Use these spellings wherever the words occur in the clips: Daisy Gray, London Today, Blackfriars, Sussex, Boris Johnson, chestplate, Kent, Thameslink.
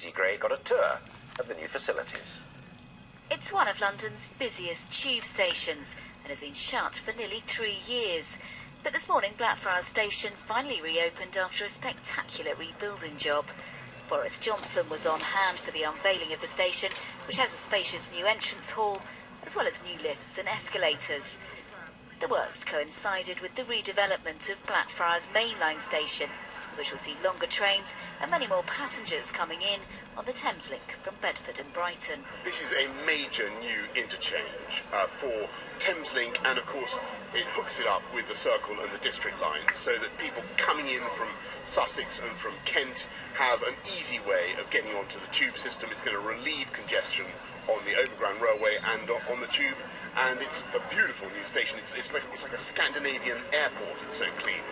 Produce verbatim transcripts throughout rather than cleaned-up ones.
Daisy Gray got a tour of the new facilities. It's one of London's busiest tube stations and has been shut for nearly three years. But this morning, Blackfriars Station finally reopened after a spectacular rebuilding job. Boris Johnson was on hand for the unveiling of the station, which has a spacious new entrance hall, as well as new lifts and escalators. The works coincided with the redevelopment of Blackfriars mainline station, which will see longer trains and many more passengers coming in on the Thameslink from Bedford and Brighton. This is a major new interchange uh, for Thameslink, and of course it hooks it up with the Circle and the District line, so that people coming in from Sussex and from Kent have an easy way of getting onto the tube system. It's going to relieve congestion on the Overground Railway and on the tube, and it's a beautiful new station. It's, it's, like, it's like a Scandinavian airport, it's so clean.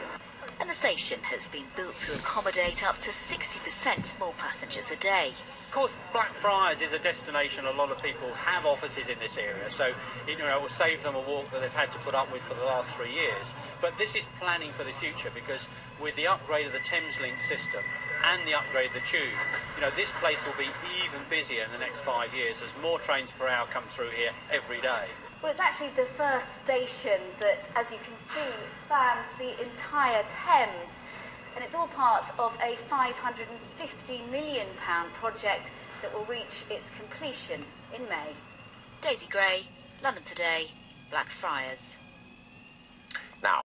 And the station has been built to accommodate up to sixty percent more passengers a day. Of course, Blackfriars is a destination. A lot of people have offices in this area, so you know, it will save them a walk that they've had to put up with for the last three years. But this is planning for the future, because with the upgrade of the Thameslink system and the upgrade of the tube, you know, this place will be even busier in the next five years as more trains per hour come through here every day. Well, it's actually the first station that, as you can see, spans the entire Thames, and it's all part of a five hundred and fifty million pound project that will reach its completion in May. Daisy Gray, London Today, Blackfriars.